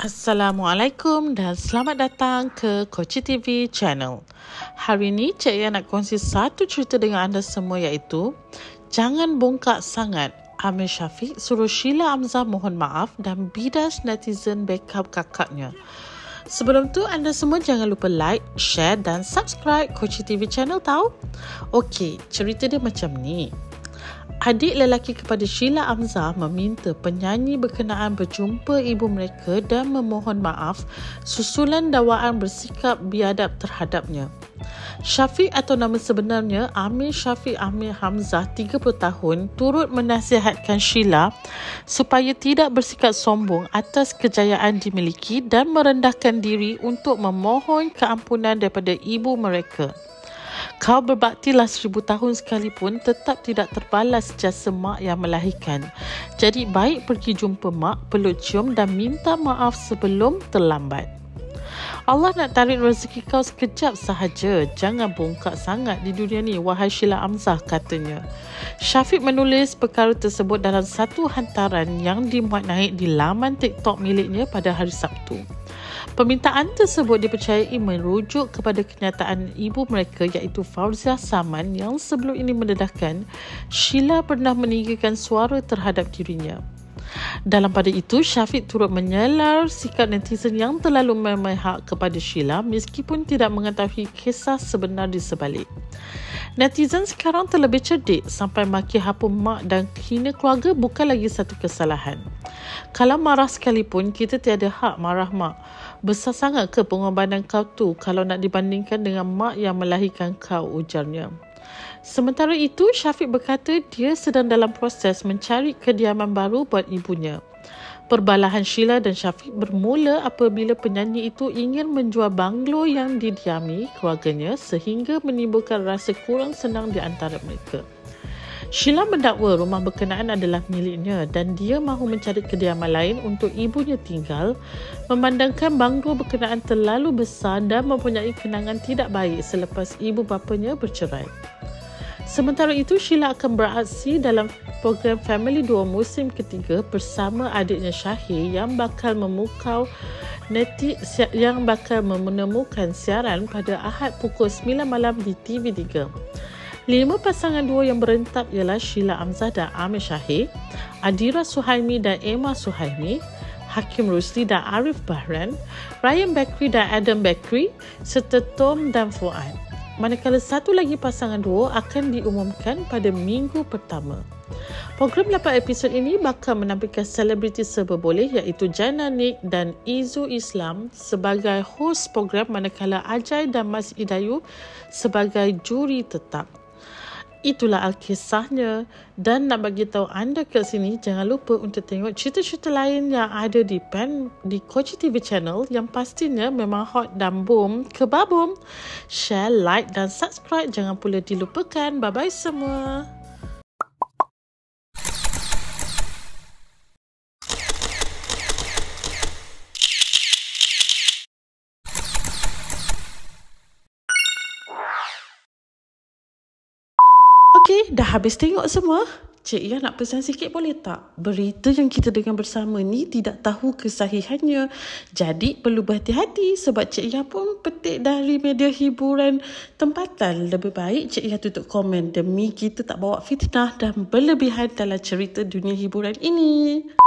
Assalamualaikum dan selamat datang ke Koci TV channel. Hari ini Cik Ia nak kongsi satu cerita dengan anda semua, iaitu jangan bongkak sangat. Amir Syafiq suruh Shila Amzah mohon maaf dan bidas netizen backup kakaknya. Sebelum tu, anda semua jangan lupa like, share dan subscribe Koci TV channel tau. Okey, cerita dia macam ni. Adik lelaki kepada Shila Amzah meminta penyanyi berkenaan berjumpa ibu mereka dan memohon maaf susulan dakwaan bersikap biadab terhadapnya. Syafiq atau nama sebenarnya Amir Syafiq Amir Amzah, 30 tahun, turut menasihatkan Shila supaya tidak bersikap sombong atas kejayaan dimiliki dan merendahkan diri untuk memohon keampunan daripada ibu mereka. Kau berbaktilah 1000 tahun sekalipun tetap tidak terbalas jasa mak yang melahirkan. Jadi baik pergi jumpa mak, peluk cium dan minta maaf sebelum terlambat. Allah nak tarik rezeki kau sekejap sahaja. Jangan bongkak sangat di dunia ni, wahai Shila Amzah, katanya. Syafiq menulis perkara tersebut dalam satu hantaran yang dimuat naik di laman TikTok miliknya pada hari Sabtu. Permintaan tersebut dipercayai merujuk kepada kenyataan ibu mereka, iaitu Fauzia Saman, yang sebelum ini mendedahkan Shila pernah meninggikan suara terhadap dirinya. Dalam pada itu, Syafiq turut menyelar sikap netizen yang terlalu memihak kepada Shila meskipun tidak mengetahui kisah sebenar di sebalik. Netizen sekarang terlebih cerdik sampai maki hapun mak dan hina keluarga bukan lagi satu kesalahan. Kalau marah sekalipun, kita tiada hak marah mak. Besar sangat ke pengorbanan kau tu kalau nak dibandingkan dengan mak yang melahirkan kau, ujarnya. Sementara itu, Syafiq berkata dia sedang dalam proses mencari kediaman baru buat ibunya. Perbalahan Shila dan Syafiq bermula apabila penyanyi itu ingin menjual banglo yang didiami keluarganya sehingga menimbulkan rasa kurang senang di antara mereka. Shila mendakwa rumah berkenaan adalah miliknya dan dia mahu mencari kediaman lain untuk ibunya tinggal, memandangkan banglo berkenaan terlalu besar dan mempunyai kenangan tidak baik selepas ibu bapanya bercerai. Sementara itu, Shila akan beraksi dalam program Family Duo Musim Ketiga bersama adiknya Syahir yang bakal menemukan siaran pada Ahad pukul 9 malam di TV3. 5 pasangan duo yang berentap ialah Shila Amzah dan Amir Syahir, Adira Suhaimi dan Emma Suhaimi, Hakim Rusli dan Arif Bahran, Ryan Bakri dan Adam Bakri serta Tom dan Fuad. Manakala satu lagi pasangan duo akan diumumkan pada minggu pertama. Program 8 episod ini bakal menampilkan selebriti serba boleh, iaitu Janna Nick dan Izu Islam sebagai hos program, manakala Ajai dan Mas Idayu sebagai juri tetap. Itulah alkisahnya, dan nak bagi tahu anda kat sini, jangan lupa untuk tengok cerita-cerita lain yang ada di Koci TV channel yang pastinya memang hot dan boom kebabum. Share, like dan subscribe jangan pula dilupakan. Bye-bye semua. Okay, dah habis tengok semua. Cik Ia nak pesan sikit boleh tak? Berita yang kita dengar bersama ni tidak tahu kesahihannya. Jadi perlu berhati-hati sebab Cik Ia pun petik dari media hiburan tempatan. Lebih baik Cik Ia tutup komen demi kita tak bawa fitnah dan berlebihan dalam cerita dunia hiburan ini.